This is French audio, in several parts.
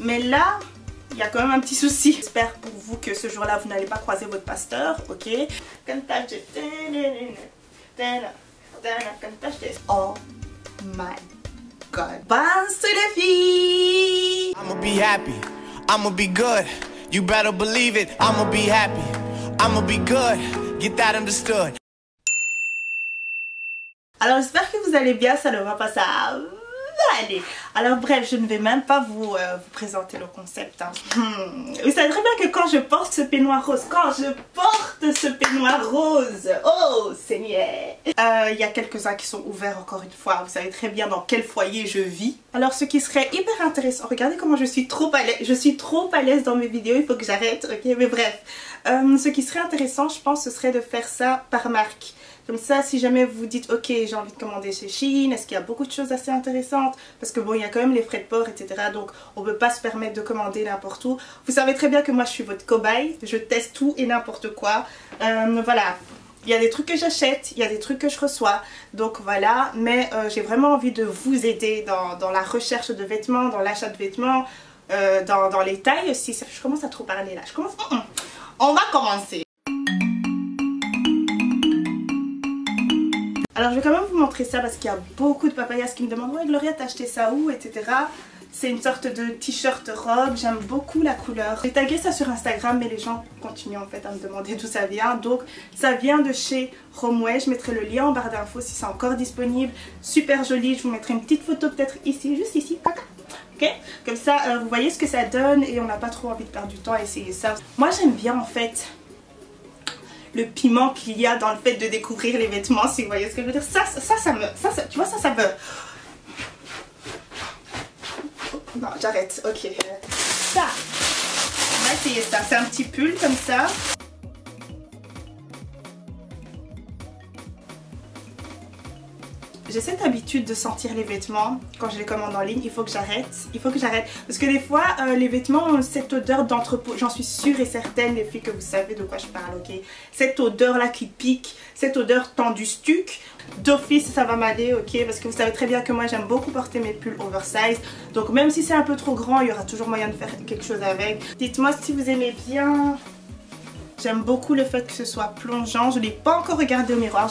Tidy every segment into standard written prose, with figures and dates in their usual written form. Mais là, il y a quand même un petit souci. J'espère pour vous que ce jour-là, vous n'allez pas croiser votre pasteur, ok? Oh my god. Bounce to the feet. I'm gonna be happy. I'm gonna be good. You better believe it. I'm gonna be happy. I'm gonna be good. Get that understood. Alors j'espère que vous allez bien, ça ne va pas ça. Allez, alors bref, je ne vais même pas vous présenter le concept. Hein. Vous savez très bien que quand je porte ce peignoir rose, oh Seigneur, il y a quelques-uns qui sont ouverts encore une fois. Vous savez très bien dans quel foyer je vis. Alors ce qui serait hyper intéressant, regardez comment je suis trop à l'aise. Je suis trop à l'aise dans mes vidéos, il faut que j'arrête, ok? Mais bref, ce qui serait intéressant, je pense, ce serait de faire ça par marque. Comme ça, si jamais vous dites, ok, j'ai envie de commander chez SHEIN, est-ce qu'il y a beaucoup de choses assez intéressantes? Parce que bon, il y a quand même les frais de port, etc. Donc, on peut pas se permettre de commander n'importe où. Vous savez très bien que moi, je suis votre cobaye. Je teste tout et n'importe quoi. Voilà. Il y a des trucs que j'achète, il y a des trucs que je reçois, donc voilà. Mais j'ai vraiment envie de vous aider dans la recherche de vêtements, dans l'achat de vêtements, dans les tailles aussi. Je commence à trop parler là. On va commencer. Alors je vais quand même vous montrer ça parce qu'il y a beaucoup de papayas qui me demandent « Ouais Gloria, t'as acheté ça où ?» etc. C'est une sorte de t-shirt robe, j'aime beaucoup la couleur. J'ai tagué ça sur Instagram mais les gens continuent en fait à me demander d'où ça vient. Donc ça vient de chez Romwe, je mettrai le lien en barre d'infos si c'est encore disponible. Super joli, je vous mettrai une petite photo peut-être ici, juste ici. Okay. Comme ça vous voyez ce que ça donne et on n'a pas trop envie de perdre du temps à essayer ça. Moi j'aime bien en fait le piment qu'il y a dans le fait de découvrir les vêtements, si vous voyez ce que je veux dire. Ça me... Non, j'arrête, ok. Ça, on va essayer ça. C'est un petit pull comme ça. J'ai cette habitude de sentir les vêtements quand je les commande en ligne, il faut que j'arrête. Parce que des fois, les vêtements ont cette odeur d'entrepôt, j'en suis sûre et certaine, les filles, que vous savez de quoi je parle, ok? Cette odeur-là qui pique, cette odeur tendue stuc, d'office ça va m'aller, ok? Parce que vous savez très bien que moi j'aime beaucoup porter mes pulls oversize, donc même si c'est un peu trop grand, il y aura toujours moyen de faire quelque chose avec. Dites-moi si vous aimez bien... J'aime beaucoup le fait que ce soit plongeant. Je n'ai pas encore regardé au miroir.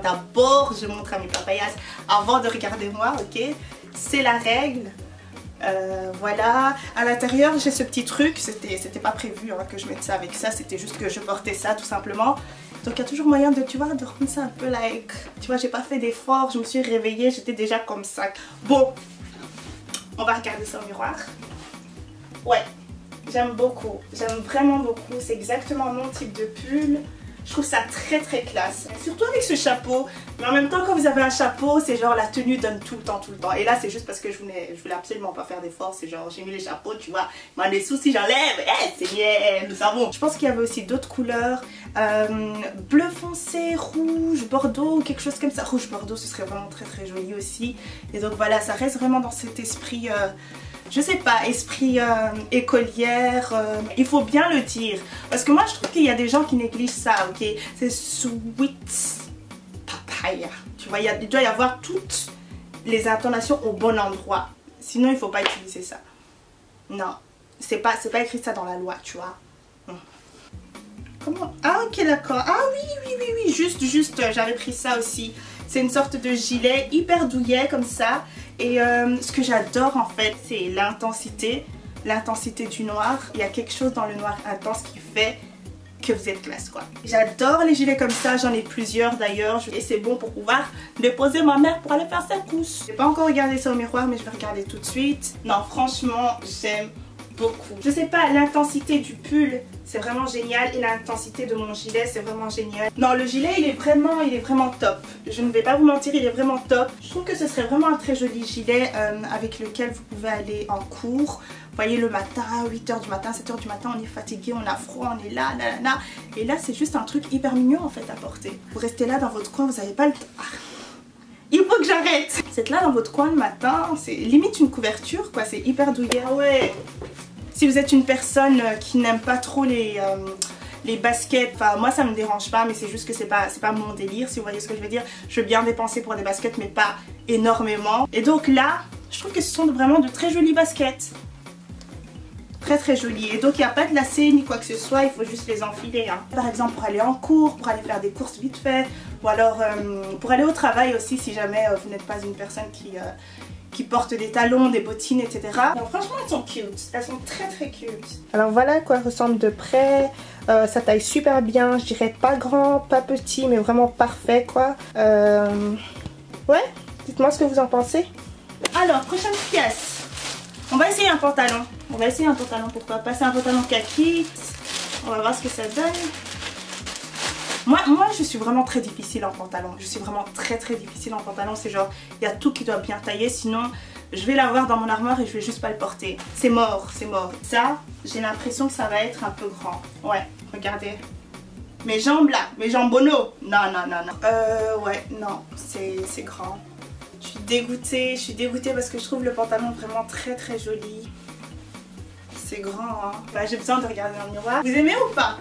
D'abord, je montre à mes papayas avant de regarder moi, ok? C'est la règle. Voilà. À l'intérieur, j'ai ce petit truc. C'était pas prévu hein, que je mette ça avec ça. C'était juste que je portais ça, tout simplement. Donc, il y a toujours moyen de, tu vois, de rendre ça un peu like... Tu vois, j'ai pas fait d'effort. Je me suis réveillée. J'étais déjà comme ça. Bon. On va regarder ça au miroir. Ouais. J'aime beaucoup, j'aime vraiment beaucoup, c'est exactement mon type de pull, je trouve ça très très classe, surtout avec ce chapeau, mais en même temps quand vous avez un chapeau, c'est genre la tenue donne tout le temps, et là c'est juste parce que je voulais absolument pas faire d'efforts, c'est genre j'ai mis les chapeaux, tu vois, moi les soucis j'enlève, eh c'est bien, nous savons. Je pense qu'il y avait aussi d'autres couleurs, bleu foncé, rouge, bordeaux, quelque chose comme ça, rouge bordeaux ce serait vraiment très très joli aussi, et donc voilà, ça reste vraiment dans cet esprit... je sais pas, esprit écolière, il faut bien le dire. Parce que moi je trouve qu'il y a des gens qui négligent ça, ok? C'est sweet papaya. Tu vois, il doit y avoir toutes les intonations au bon endroit. Sinon il faut pas utiliser ça. Non, c'est pas écrit ça dans la loi, tu vois. Comment? Ah ok d'accord, ah oui, juste, j'avais pris ça aussi. C'est une sorte de gilet hyper douillet comme ça. Et ce que j'adore en fait, c'est l'intensité du noir. Il y a quelque chose dans le noir intense qui fait que vous êtes classe quoi. J'adore les gilets comme ça, j'en ai plusieurs d'ailleurs. Et c'est bon pour pouvoir déposer ma mère pour aller faire sa couche. J'ai pas encore regardé ça au miroir mais je vais regarder tout de suite. Non franchement, j'aime beaucoup. Je sais pas, l'intensité du pull c'est vraiment génial et l'intensité de mon gilet c'est vraiment génial. Non le gilet il est vraiment top, je ne vais pas vous mentir, il est vraiment top. Je trouve que ce serait vraiment un très joli gilet avec lequel vous pouvez aller en cours. Vous voyez le matin, 8h du matin, 7h du matin, on est fatigué, on a froid, on est là, nanana. Et là c'est juste un truc hyper mignon en fait à porter. Vous restez là dans votre coin, vous n'avez pas le temps. Il faut que j'arrête. C'est là dans votre coin le matin, c'est limite une couverture quoi, c'est hyper douillet. Ah ouais. Si vous êtes une personne qui n'aime pas trop les baskets, enfin moi ça me dérange pas mais c'est juste que c'est pas mon délire si vous voyez ce que je veux dire. Je veux bien dépenser pour des baskets mais pas énormément. Et donc là, je trouve que ce sont vraiment de très jolies baskets. très très jolies. Et donc il n'y a pas de lacets ni quoi que ce soit, il faut juste les enfiler, hein. Par exemple pour aller en cours, pour aller faire des courses vite fait, ou alors pour aller au travail aussi si jamais vous n'êtes pas une personne qui porte des talons, des bottines, etc. Donc franchement elles sont cute, elles sont très très cute. Alors voilà à quoi elles ressemblent de près. Ça taille super bien, je dirais pas grand, pas petit, mais vraiment parfait quoi. Ouais, dites-moi ce que vous en pensez. Alors prochaine pièce, on va essayer un pantalon. On va essayer un pantalon, pourquoi pas. C'est un pantalon kaki, on va voir ce que ça donne. Moi je suis vraiment très difficile en pantalon. Je suis vraiment très très difficile en pantalon. C'est genre, il y a tout qui doit bien tailler. Sinon, je vais l'avoir dans mon armoire et je vais juste pas le porter. C'est mort, c'est mort. Ça, j'ai l'impression que ça va être un peu grand. Ouais, regardez. Mes jambes là, mes jambonneaux. Non, non, non, non. Ouais, non, c'est grand. Je suis dégoûtée parce que je trouve le pantalon vraiment très très joli. C'est grand, hein. Bah, j'ai besoin de regarder dans le miroir. Vous aimez ou pas?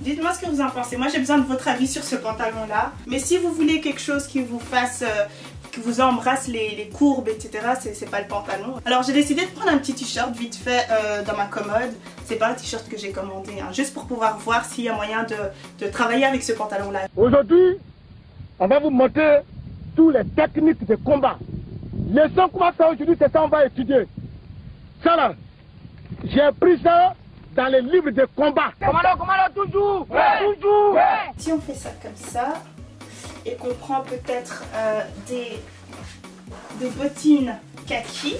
Dites-moi ce que vous en pensez. Moi j'ai besoin de votre avis sur ce pantalon là. Mais si vous voulez quelque chose qui vous fasse, qui vous embrasse les courbes, etc. C'est pas le pantalon. Alors j'ai décidé de prendre un petit t-shirt vite fait dans ma commode. C'est pas un t-shirt que j'ai commandé, hein, juste pour pouvoir voir s'il y a moyen de travailler avec ce pantalon là. Aujourd'hui, on va vous montrer toutes les techniques de combat. Les sons qu'on va faire aujourd'hui, c'est ça on va étudier. Ça là, j'ai pris ça dans les livres de combat. Commando, toujours, ouais, toujours. Ouais. Si on fait ça comme ça, et qu'on prend peut-être des bottines kaki.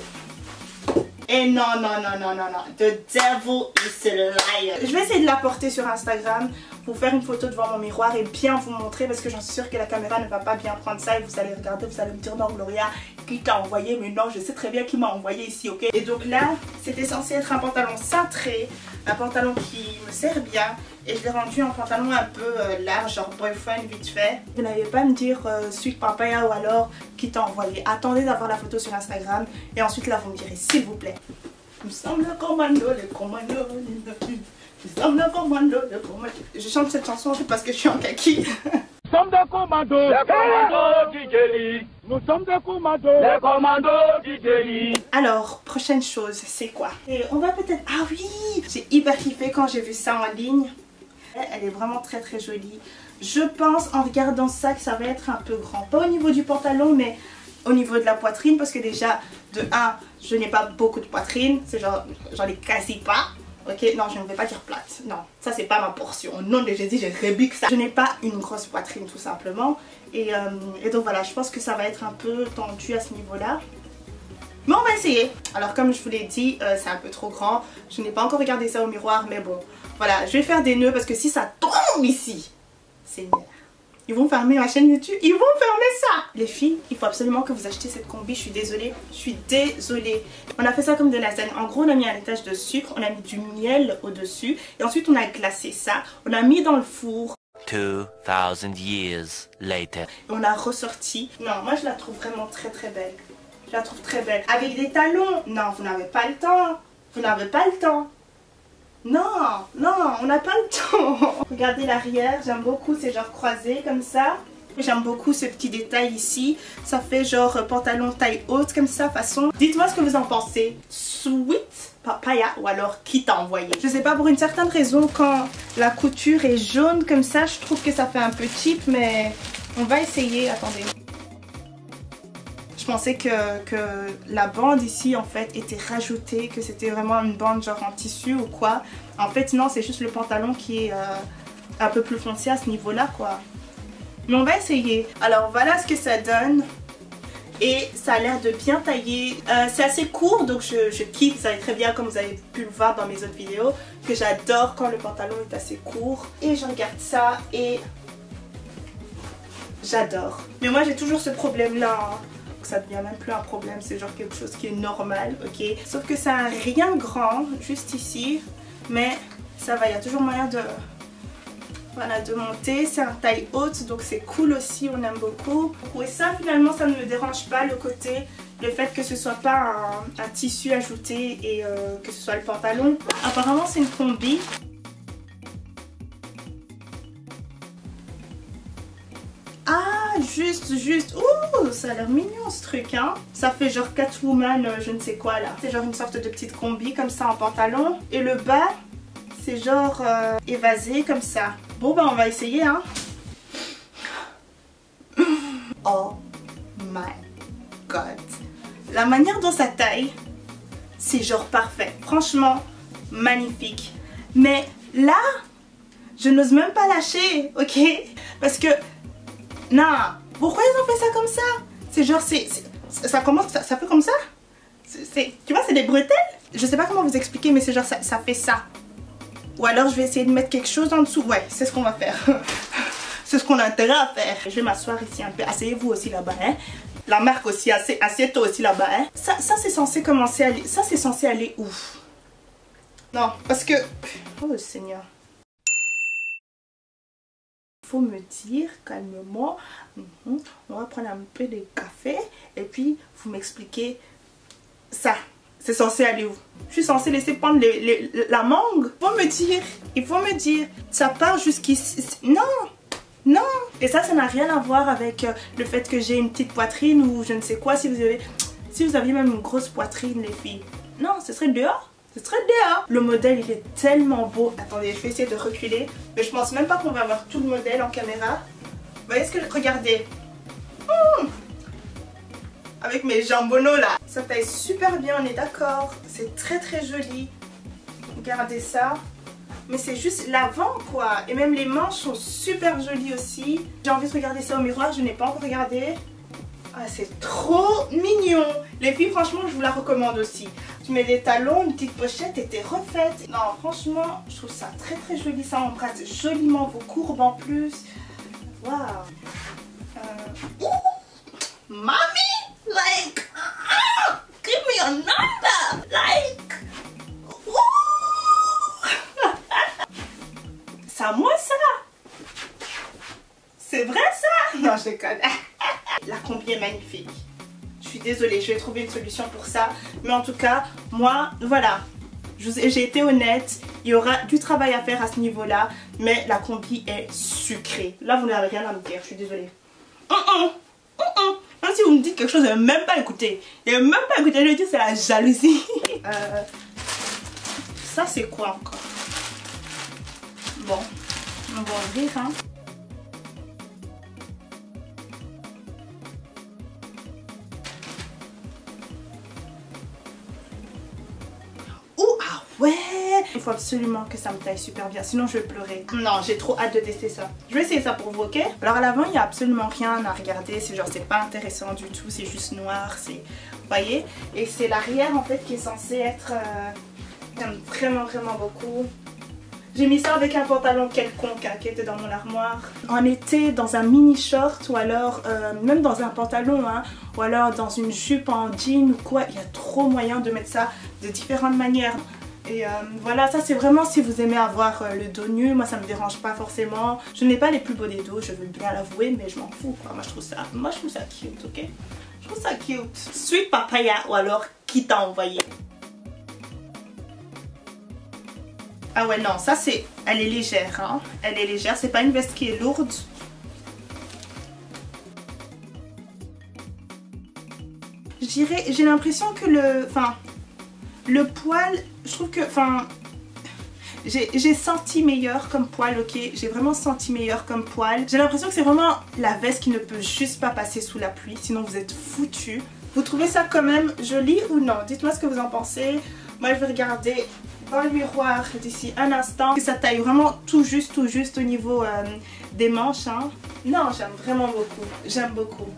Et non, non, non, non, non, non. The devil is a liar. Je vais essayer de la porter sur Instagram, vous faire une photo devant mon miroir et bien vous montrer parce que j'en suis sûre que la caméra ne va pas bien prendre ça et vous allez regarder, vous allez me dire non Gloria, qui t'a envoyé? Mais non, je sais très bien qui m'a envoyé ici, ok? Et donc là, c'était censé être un pantalon cintré, un pantalon qui me sert bien et je l'ai rendu en pantalon un peu large, genre boyfriend vite fait. Vous n'allez pas me dire suis papaya ou alors qui t'a envoyé. Attendez d'avoir la photo sur Instagram et ensuite là vous me direz s'il vous plaît. Nous sommes le commando, le commando. Nous sommes le commando, le commando. Je chante cette chanson en fait parce que je suis en kaki. Nous sommes des commandos, les commandos du délit. Nous sommes des commandos, les commandos du délit. Alors, prochaine chose, c'est quoi? Et on va peut-être... Ah oui, j'ai hyper kiffé quand j'ai vu ça en ligne. Elle est vraiment très très jolie. Je pense en regardant ça que ça va être un peu grand. Pas au niveau du pantalon, mais au niveau de la poitrine. Parce que déjà, de 1, je n'ai pas beaucoup de poitrine. C'est genre, j'en ai quasi pas. Ok, non, je ne vais pas dire plate, non, ça c'est pas ma portion, au nom de Jésus, je rébuque ça. Je n'ai pas une grosse poitrine tout simplement et donc voilà, je pense que ça va être un peu tendu à ce niveau-là. Mais on va essayer. Alors comme je vous l'ai dit, c'est un peu trop grand, je n'ai pas encore regardé ça au miroir mais bon, voilà, je vais faire des nœuds parce que si ça tombe ici, Seigneur, ils vont fermer ma chaîne YouTube, ils vont fermer ça. Les filles, il faut absolument que vous achetiez cette combi, je suis désolée, je suis désolée. On a fait ça comme de la lasagne, en gros on a mis un étage de sucre, on a mis du miel au-dessus et ensuite on a glacé ça, on a mis dans le four. 2000 years later. On a ressorti. Non, moi je la trouve vraiment très très belle. Je la trouve très belle. Avec des talons, non, vous n'avez pas le temps. Vous n'avez pas le temps. Non, non, on n'a pas le temps. Regardez l'arrière, j'aime beaucoup, c'est genre croisé comme ça. J'aime beaucoup ce petit détail ici. Ça fait genre pantalon taille haute comme ça, façon. Dites-moi ce que vous en pensez. Sweet papaya ou alors qui t'a envoyé? Je sais pas, pour une certaine raison, quand la couture est jaune comme ça, je trouve que ça fait un peu cheap, mais on va essayer, attendez. Je pensais que la bande ici en fait était rajoutée, que c'était vraiment une bande genre en tissu ou quoi. En fait non, c'est juste le pantalon qui est un peu plus foncé à ce niveau là quoi. Mais on va essayer. Alors voilà ce que ça donne. Et ça a l'air de bien tailler. C'est assez court donc je kiffe. Vous savez très bien comme vous avez pu le voir dans mes autres vidéos que j'adore quand le pantalon est assez court. Et je regarde ça et j'adore. Mais moi j'ai toujours ce problème là hein. Ça devient même plus un problème, c'est genre quelque chose qui est normal, ok? Sauf que ça n'a rien de grand, juste ici, mais ça va, il y a toujours moyen de, voilà, de monter. C'est un taille haute, donc c'est cool aussi, on aime beaucoup. Et ça, finalement, ça ne me dérange pas, le côté, le fait que ce soit pas un tissu ajouté et que ce soit le pantalon. Apparemment, c'est une combi. juste. Ouh, ça a l'air mignon ce truc, hein. Ça fait genre Catwoman, je ne sais quoi là. C'est genre une sorte de petite combi comme ça en pantalon. Et le bas, c'est genre évasé comme ça. Bon bah on va essayer, hein. Oh my god. La manière dont ça taille, c'est genre parfait. Franchement, magnifique. Mais là, je n'ose même pas lâcher, ok? Parce que, non, pourquoi ils ont fait ça comme ça? C'est genre, ça commence, ça fait comme ça? Tu vois, c'est des bretelles? Je sais pas comment vous expliquer, mais c'est genre, ça fait ça. Ou alors, je vais essayer de mettre quelque chose en dessous. Ouais, c'est ce qu'on va faire. C'est ce qu'on a intérêt à faire. Je vais m'asseoir ici un peu. Asseyez-vous aussi là-bas, hein? La marque aussi, assieds-toi aussi là-bas, hein? Ça c'est censé commencer à aller... Ça, c'est censé aller où? Non, parce que... Oh, Seigneur. Faut me dire calmement, on va prendre un peu de café et puis vous m'expliquez ça. C'est censé aller où? Je suis censée laisser pendre la mangue? Faut me dire, il faut me dire, ça part jusqu'ici. Non, non. Et ça n'a rien à voir avec le fait que j'ai une petite poitrine ou je ne sais quoi. Si vous aviez même une grosse poitrine, les filles. Non, ce serait dehors. C'est très bien. Le modèle il est tellement beau. Attendez, je vais essayer de reculer. Mais je pense même pas qu'on va avoir tout le modèle en caméra. Vous voyez ce que je... Regardez. Avec mes jambonneaux là. Ça taille super bien, on est d'accord. C'est très très joli. Regardez ça. Mais c'est juste l'avant quoi. Et même les manches sont super jolies aussi. J'ai envie de regarder ça au miroir, je n'ai pas encore regardé. Ah, c'est trop mignon. Les filles, franchement, je vous la recommande aussi. Tu mets des talons, une petite pochette et t'es refaite. Non, franchement, je trouve ça très très joli. Ça embrasse joliment vos courbes en plus. Waouh. Mommy, like, give me your number. Like, c'est à moi ça. C'est vrai ça? Non, je déconne. La combi est magnifique. Je suis désolée, je vais trouver une solution pour ça. Mais en tout cas, moi, voilà. J'ai été honnête. Il y aura du travail à faire à ce niveau-là. Mais la combi est sucrée. Là, vous n'avez rien à me dire, je suis désolée. Même si vous me dites quelque chose, je ne vais même pas écouter. Je ne vais même pas écouter, je vais dire c'est la jalousie. Ça, c'est quoi encore? Bon, on va ouvrir, hein. Ouais, il faut absolument que ça me taille super bien, sinon je vais pleurer. Non, j'ai trop hâte de tester ça. Je vais essayer ça pour vous, ok? Alors à l'avant, il n'y a absolument rien à regarder. C'est genre, c'est pas intéressant du tout, c'est juste noir, c'est... Vous voyez? Et c'est l'arrière, en fait, qui est censé être... J'aime vraiment, vraiment beaucoup. J'ai mis ça avec un pantalon quelconque hein, qui était dans mon armoire. En été, dans un mini short ou alors même dans un pantalon hein, ou alors dans une jupe en jean ou quoi. Il y a trop moyen de mettre ça de différentes manières. Et voilà, ça c'est vraiment si vous aimez avoir le dos nu, moi ça me dérange pas forcément. Je n'ai pas les plus beaux des dos, je veux bien l'avouer, mais je m'en fous quoi. Moi je trouve ça cute, ok? Je trouve ça cute. Sweet papaya ou alors qui t'a envoyé? Ah ouais non, ça c'est... Elle est légère, hein? Elle est légère, c'est pas une veste qui est lourde. Je dirais, j'ai l'impression que le... Enfin... Le poil, je trouve que, enfin, j'ai senti meilleur comme poil, ok, j'ai vraiment senti meilleur comme poil. J'ai l'impression que c'est vraiment la veste qui ne peut juste pas passer sous la pluie, sinon vous êtes foutus. Vous trouvez ça quand même joli ou non? Dites-moi ce que vous en pensez. Moi, je vais regarder dans le miroir d'ici un instant. Et ça taille vraiment tout juste au niveau des manches, hein. Non, j'aime vraiment beaucoup, j'aime beaucoup.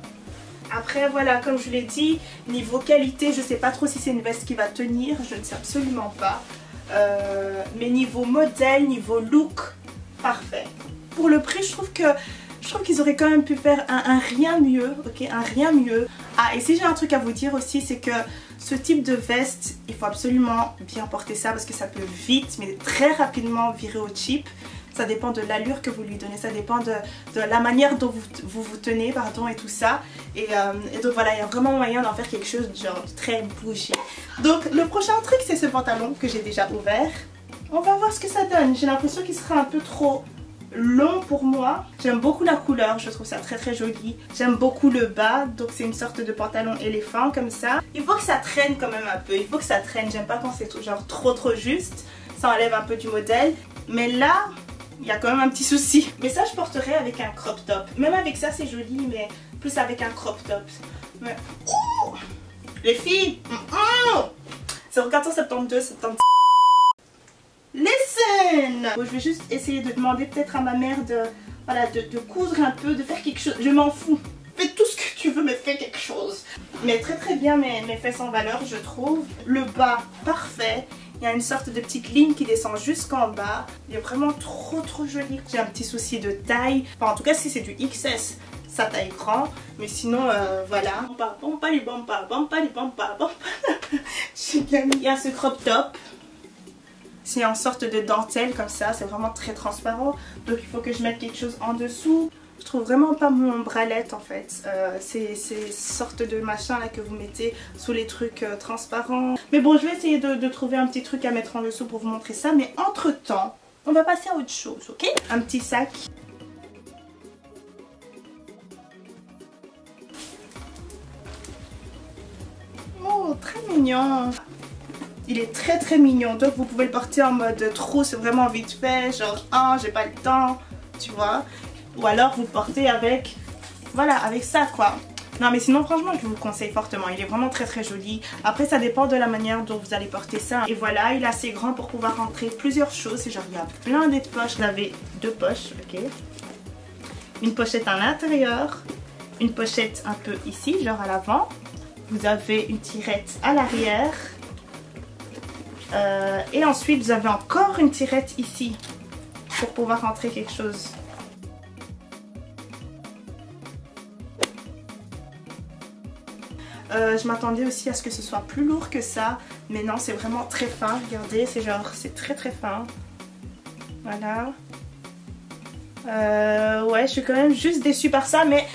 Après voilà, comme je l'ai dit, niveau qualité, je sais pas trop si c'est une veste qui va tenir, je ne sais absolument pas. Mais niveau modèle, niveau look, parfait. Pour le prix, je trouve qu'ils auraient quand même pu faire un rien mieux, ok, un rien mieux. Ah, et si j'ai un truc à vous dire aussi, c'est que ce type de veste, il faut absolument bien porter ça parce que ça peut vite, mais très rapidement virer au cheap. Ça dépend de l'allure que vous lui donnez, ça dépend de la manière dont vous tenez, pardon, et tout ça. Et donc voilà, il y a vraiment moyen d'en faire quelque chose de genre très bouché. Donc le prochain truc, c'est ce pantalon que j'ai déjà ouvert. On va voir ce que ça donne. J'ai l'impression qu'il sera un peu trop long pour moi. J'aime beaucoup la couleur, je trouve ça très très joli. J'aime beaucoup le bas, donc c'est une sorte de pantalon éléphant comme ça. Il faut que ça traîne quand même un peu, il faut que ça traîne. J'aime pas quand c'est tout genre trop juste, ça enlève un peu du modèle. Mais là, il y a quand même un petit souci. Mais ça, je porterai avec un crop top. Même avec ça, c'est joli, mais plus avec un crop top. Mais... Ouh! Les filles! C'est au 14 septembre 2, septembre... Listen! Bon, je vais juste essayer de demander peut-être à ma mère de... Voilà, de coudre un peu, de faire quelque chose. Je m'en fous. Fais tout ce que tu veux, mais fais quelque chose. Mais très très bien mes fesses en valeur, je trouve. Le bas, parfait. Il y a une sorte de petite ligne qui descend jusqu'en bas. Il est vraiment trop joli. J'ai un petit souci de taille. Enfin, en tout cas, si c'est du XS, ça taille grand. Mais sinon, voilà. Il y a ce crop top. C'est en sorte de dentelle comme ça. C'est vraiment très transparent. Donc, il faut que je mette quelque chose en dessous. Je trouve vraiment pas mon bralette en fait. C'est ces sortes de machins là que vous mettez sous les trucs transparents. Mais bon, je vais essayer de trouver un petit truc à mettre en dessous pour vous montrer ça. Mais entre temps, on va passer à autre chose, ok? Un petit sac. Oh, très mignon! Il est très mignon. Donc vous pouvez le porter en mode trop, c'est vraiment vite fait. Genre, ah, j'ai pas le temps, tu vois? Ou alors vous portez avec, voilà, avec ça quoi. Non mais sinon franchement je vous le conseille fortement. Il est vraiment très joli. Après ça dépend de la manière dont vous allez porter ça. Et voilà, il est assez grand pour pouvoir rentrer plusieurs choses. C'est genre il y a plein de poches. Vous avez deux poches, ok. Une pochette à l'intérieur. Une pochette un peu ici, genre à l'avant. Vous avez une tirette à l'arrière. Et ensuite vous avez encore une tirette ici. Pour pouvoir rentrer quelque chose. Je m'attendais aussi à ce que ce soit plus lourd que ça, mais non, c'est vraiment très fin. Regardez, c'est genre, c'est très fin. Voilà. Ouais, je suis quand même juste déçue par ça, mais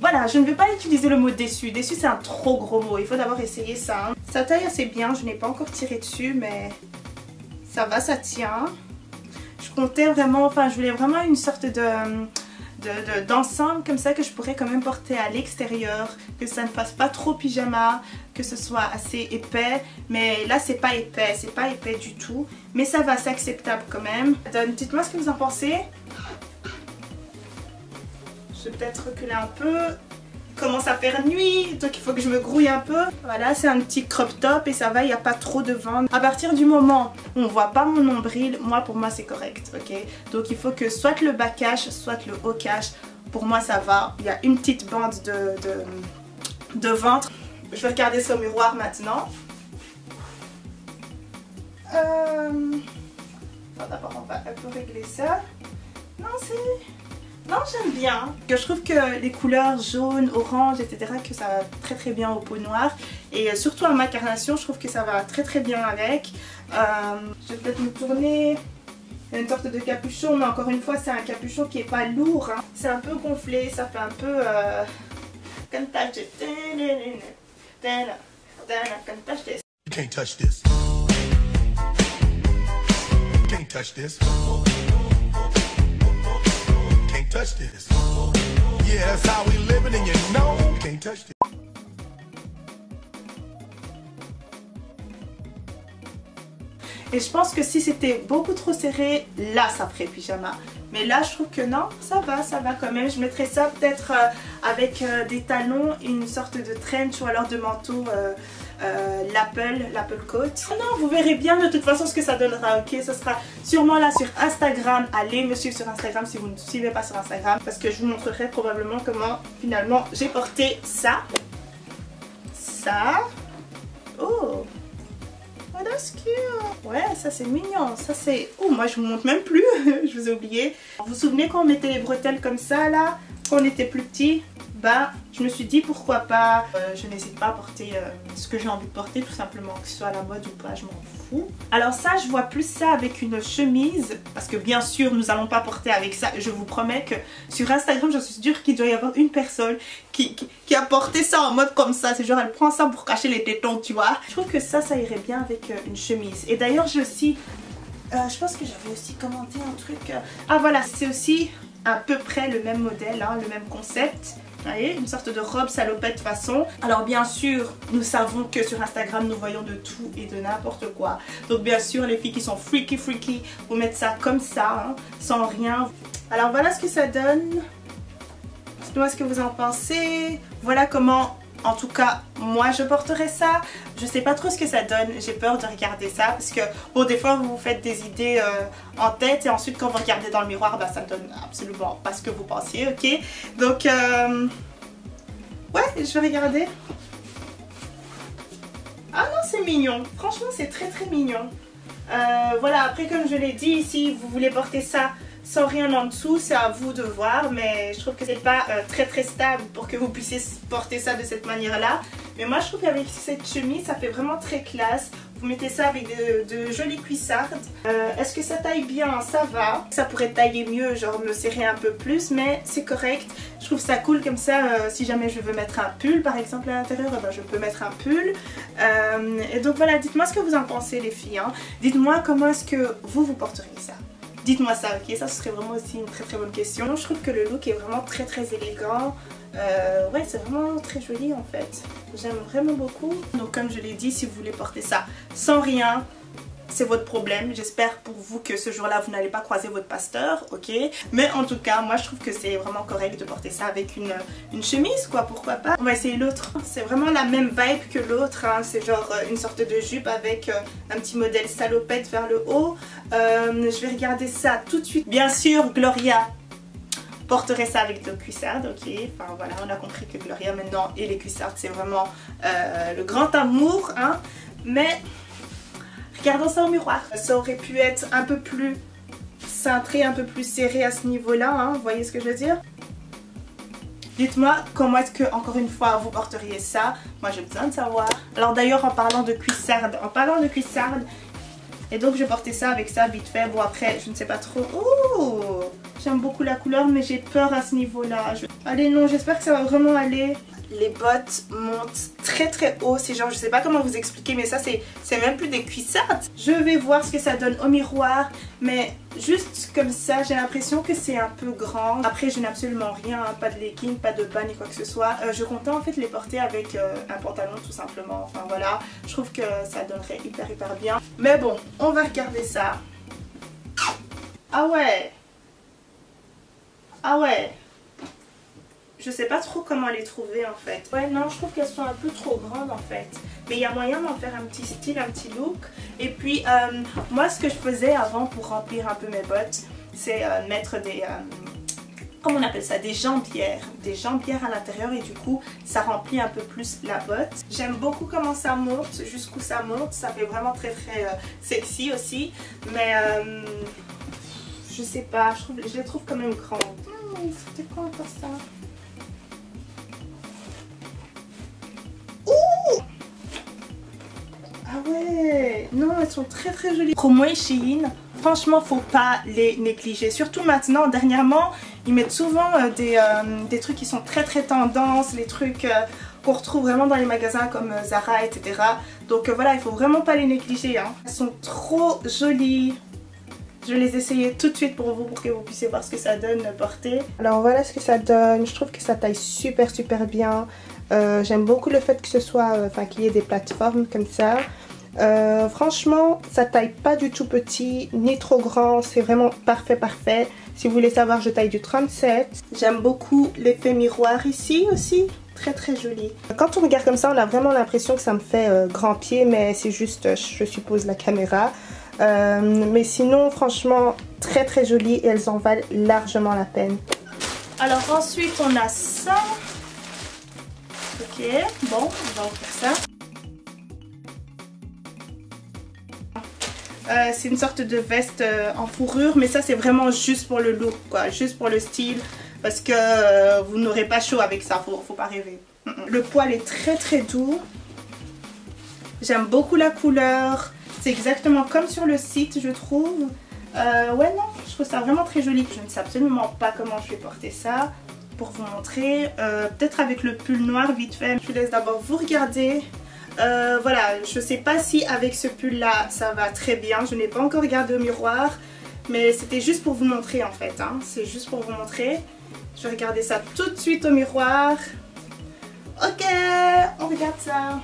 voilà, je ne vais pas utiliser le mot déçue. Déçue, c'est un trop gros mot. Il faut d'abord essayer ça. Hein. Ça taille assez bien. Je n'ai pas encore tiré dessus, mais ça va, ça tient. Je comptais vraiment, enfin, je voulais vraiment une sorte de... d'ensemble comme ça que je pourrais quand même porter à l'extérieur, que ça ne fasse pas trop pyjama, que ce soit assez épais, mais là c'est pas épais du tout, mais ça va, c'est acceptable quand même. Dites-moi ce que vous en pensez. Je vais peut-être reculer un peu, il commence à faire nuit, donc il faut que je me grouille un peu. Voilà, c'est un petit crop top et ça va, il n'y a pas trop de vent. À partir du moment où on ne voit pas mon nombril, moi pour moi c'est correct, ok? Donc il faut que soit le bas cache, soit le haut cache. Pour moi ça va, il y a une petite bande de ventre. Je vais regarder ce miroir maintenant. Enfin, d'abord on va un peu régler ça. Non c'est... Non, j'aime bien. Je trouve que les couleurs jaune, orange, etc. que ça va très bien aux peaux noires. Et surtout à ma carnation, je trouve que ça va très bien avec. Je vais peut-être me tourner. Il y a une sorte de capuchon, mais encore une fois, c'est un capuchon qui n'est pas lourd. Hein. C'est un peu gonflé, ça fait un peu... Can't touch it. Can't touch this. You can't touch this. You can't touch this. Touch this. Yeah, that's how we living and you know can't touch this. Et je pense que si c'était beaucoup trop serré, là ça ferait pyjama. Mais là je trouve que non, ça va quand même. Je mettrais ça peut-être avec des talons, une sorte de trench ou alors de manteau l'Apple Coat. Oh non, vous verrez bien de toute façon ce que ça donnera, ok? Ça sera sûrement là sur Instagram. Allez me suivre sur Instagram si vous ne me suivez pas sur Instagram, parce que je vous montrerai probablement comment finalement j'ai porté ça. Ça. Oh! Oh, that's cute. Ouais, ça c'est mignon. Ça c'est... Oh, moi je vous montre même plus. Je vous ai oublié. Vous vous souvenez quand on mettait les bretelles comme ça là? Quand on était plus petit? Bah, je me suis dit pourquoi pas. Je n'hésite pas à porter ce que j'ai envie de porter tout simplement, que ce soit à la mode ou pas, je m'en fous. Alors ça, je vois plus ça avec une chemise, parce que bien sûr nous allons pas porter avec ça. Je vous promets que sur Instagram, je suis sûre qu'il doit y avoir une personne qui a porté ça en mode comme ça. C'est genre elle prend ça pour cacher les tétons, tu vois. Je trouve que ça, ça irait bien avec une chemise. Et d'ailleurs j'ai aussi Je pense que j'avais aussi commenté un truc. Ah voilà, c'est aussi à peu près le même modèle, hein, le même concept. Vous voyez, une sorte de robe salopette façon. Alors bien sûr, nous savons que sur Instagram, nous voyons de tout et de n'importe quoi. Donc bien sûr, les filles qui sont freaky, vous mettez ça comme ça, hein, sans rien. Alors voilà ce que ça donne. Dites-moi ce que vous en pensez. Voilà comment... En tout cas, moi je porterai ça. Je sais pas trop ce que ça donne, j'ai peur de regarder ça parce que bon, des fois vous vous faites des idées en tête et ensuite quand vous regardez dans le miroir, bah, ça donne absolument pas ce que vous pensiez, ok? Donc, ouais, je vais regarder. Ah non, c'est mignon, franchement c'est très très mignon. Voilà, après comme je l'ai dit, si vous voulez porter ça sans rien en dessous, c'est à vous de voir, mais je trouve que c'est pas très très stable pour que vous puissiez porter ça de cette manière là. Mais moi je trouve qu'avec cette chemise ça fait vraiment très classe. Vous mettez ça avec de jolies cuissardes. Est-ce que ça taille bien? Ça va. Ça pourrait tailler mieux, genre me serrer un peu plus, mais c'est correct. Je trouve ça cool comme ça. Si jamais je veux mettre un pull par exemple à l'intérieur, eh ben, je peux mettre un pull. Et donc voilà, dites-moi ce que vous en pensez les filles, hein. Dites-moi comment est-ce que vous porteriez ça. Dites-moi ça, ok? Ça, ce serait vraiment aussi une très très bonne question. Je trouve que le look est vraiment très très élégant. Ouais, c'est vraiment très joli en fait. J'aime vraiment beaucoup. Donc comme je l'ai dit, si vous voulez porter ça sans rien, c'est votre problème. J'espère pour vous que ce jour-là, vous n'allez pas croiser votre pasteur, ok? Mais en tout cas, moi je trouve que c'est vraiment correct de porter ça avec une chemise, quoi, pourquoi pas? On va essayer l'autre. C'est vraiment la même vibe que l'autre, hein. C'est genre une sorte de jupe avec un petit modèle salopette vers le haut. Je vais regarder ça tout de suite. Bien sûr, Gloria porterait ça avec deux cuissardes, ok? Enfin voilà, on a compris que Gloria maintenant et les cuissardes, c'est vraiment le grand amour, hein? Mais... regardons ça au miroir. Ça aurait pu être un peu plus cintré, un peu plus serré à ce niveau-là, hein, vous voyez ce que je veux dire? Dites-moi comment est-ce que, encore une fois, vous porteriez ça. Moi, j'ai besoin de savoir. Alors d'ailleurs, en parlant de cuissarde, et donc je portais ça avec ça vite fait. Bon après, je ne sais pas trop. Oh, j'aime beaucoup la couleur, mais j'ai peur à ce niveau-là. Allez, non, j'espère que ça va vraiment aller. Les bottes montent très très haut, c'est genre, je sais pas comment vous expliquer, mais ça c'est même plus des cuissardes. Je vais voir ce que ça donne au miroir, mais juste comme ça, j'ai l'impression que c'est un peu grand. Après je n'ai absolument rien, hein, pas de leggings, pas de bas ni quoi que ce soit. Je comptais en fait les porter avec un pantalon tout simplement, enfin voilà. Je trouve que ça donnerait hyper bien. Mais bon, on va regarder ça. Ah ouais! Ah ouais! Je sais pas trop comment les trouver en fait. Ouais non, je trouve qu'elles sont un peu trop grandes en fait. Mais il y a moyen d'en faire un petit style, un petit look. Et puis moi ce que je faisais avant pour remplir un peu mes bottes, c'est mettre des... comment on appelle ça? Des jambières. Des jambières à l'intérieur et du coup ça remplit un peu plus la botte. J'aime beaucoup comment ça monte, jusqu'où ça monte. Ça fait vraiment très très sexy aussi. Mais je sais pas, je les trouve quand même grandes. C'était quoi encore ça? Ah ouais, non elles sont très très jolies. Romwe et SHEIN, franchement faut pas les négliger. Surtout maintenant, dernièrement, ils mettent souvent des trucs qui sont très très tendance, les trucs qu'on retrouve vraiment dans les magasins comme Zara, etc. Donc voilà, il faut vraiment pas les négliger, hein. Elles sont trop jolies. Je vais les essayer tout de suite pour vous, pour que vous puissiez voir ce que ça donne porter. Alors voilà ce que ça donne, je trouve que ça taille super bien. J'aime beaucoup le fait que ce soit, qu'il y ait des plateformes comme ça. Franchement, ça taille pas du tout petit, ni trop grand, c'est vraiment parfait. Si vous voulez savoir, je taille du 37. J'aime beaucoup l'effet miroir ici aussi, très joli. Quand on regarde comme ça, on a vraiment l'impression que ça me fait grand pied, mais c'est juste, je suppose, la caméra. Mais sinon, franchement, très joli et elles en valent largement la peine. Alors ensuite, on a ça. Ok, bon, on va faire ça. C'est une sorte de veste en fourrure, mais ça c'est vraiment juste pour le look, quoi, juste pour le style, parce que vous n'aurez pas chaud avec ça, faut pas rêver. Le poil est très doux. J'aime beaucoup la couleur. C'est exactement comme sur le site, je trouve. Ouais, non, je trouve ça vraiment très joli. Je ne sais absolument pas comment je vais porter ça. Pour vous montrer, peut-être avec le pull noir vite fait. Je vous laisse d'abord vous regarder. Voilà, je sais pas si avec ce pull là ça va très bien, je n'ai pas encore regardé au miroir, mais c'était juste pour vous montrer en fait, hein. C'est juste pour vous montrer. Je vais regarder ça tout de suite au miroir. Ok, on regarde ça.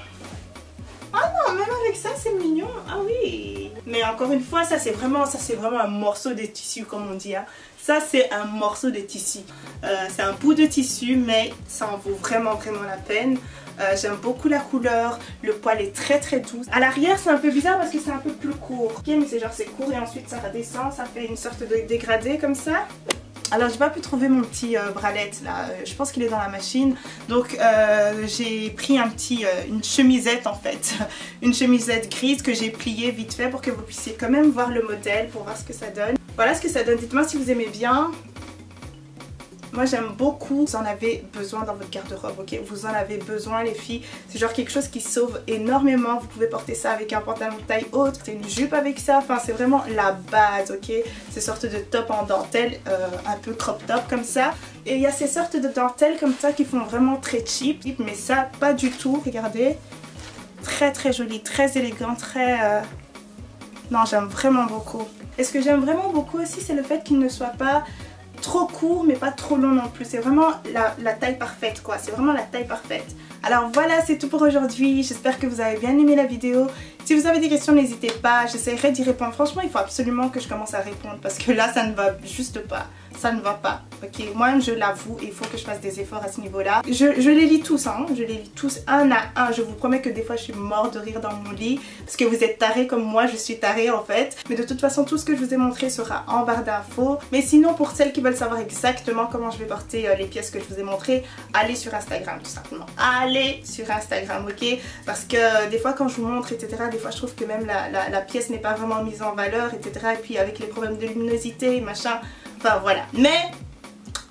Ah non, même avec ça c'est mignon, ah oui. Mais encore une fois, ça c'est vraiment un morceau de tissu comme on dit, hein. Ça c'est un morceau de tissu, c'est un bout de tissu, mais ça en vaut vraiment la peine. J'aime beaucoup la couleur, le poil est très doux. À l'arrière c'est un peu bizarre parce que c'est un peu plus court. Ok, mais c'est genre c'est court et ensuite ça redescend, ça fait une sorte de dégradé comme ça. Alors j'ai pas pu trouver mon petit bralette là, je pense qu'il est dans la machine. Donc j'ai pris une chemisette en fait, une chemisette grise que j'ai pliée vite fait pour que vous puissiez quand même voir le modèle, pour voir ce que ça donne. Voilà ce que ça donne, dites-moi si vous aimez bien. Moi j'aime beaucoup, vous en avez besoin dans votre garde-robe, ok, vous en avez besoin les filles, c'est genre quelque chose qui sauve énormément, vous pouvez porter ça avec un pantalon de taille haute, une jupe avec ça, enfin c'est vraiment la base, ok, ces sortes de top en dentelle, un peu crop top comme ça, et il y a ces sortes de dentelles comme ça qui font vraiment très cheap, mais ça pas du tout, regardez, très joli, très élégant, très... Non j'aime vraiment beaucoup. Et ce que j'aime vraiment beaucoup aussi c'est le fait qu'il ne soit pas... trop court mais pas trop long non plus, c'est vraiment la taille parfaite quoi, c'est vraiment la taille parfaite. Alors voilà, c'est tout pour aujourd'hui, j'espère que vous avez bien aimé la vidéo. Si vous avez des questions n'hésitez pas, j'essaierai d'y répondre, franchement il faut absolument que je commence à répondre parce que là ça ne va juste pas, ça ne va pas, ok, moi-même je l'avoue, il faut que je fasse des efforts à ce niveau là. Je les lis tous, hein, je les lis tous un à un, je vous promets que des fois je suis morte de rire dans mon lit parce que vous êtes tarés comme moi, je suis tarée en fait, mais de toute façon tout ce que je vous ai montré sera en barre d'infos, mais sinon pour celles qui veulent savoir exactement comment je vais porter les pièces que je vous ai montrées, allez sur Instagram tout simplement, allez sur Instagram, ok, parce que des fois quand je vous montre etc, des fois je trouve que même la pièce n'est pas vraiment mise en valeur etc, et puis avec les problèmes de luminosité machin, enfin voilà, mais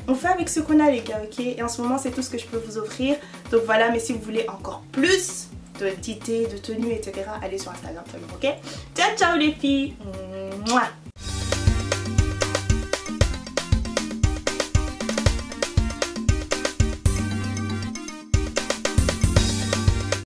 on fait avec ce qu'on a les gars, ok, et en ce moment c'est tout ce que je peux vous offrir, donc voilà, mais si vous voulez encore plus d'idées, de tenues etc, allez sur Instagram, ok, ciao ciao les filles, mouah.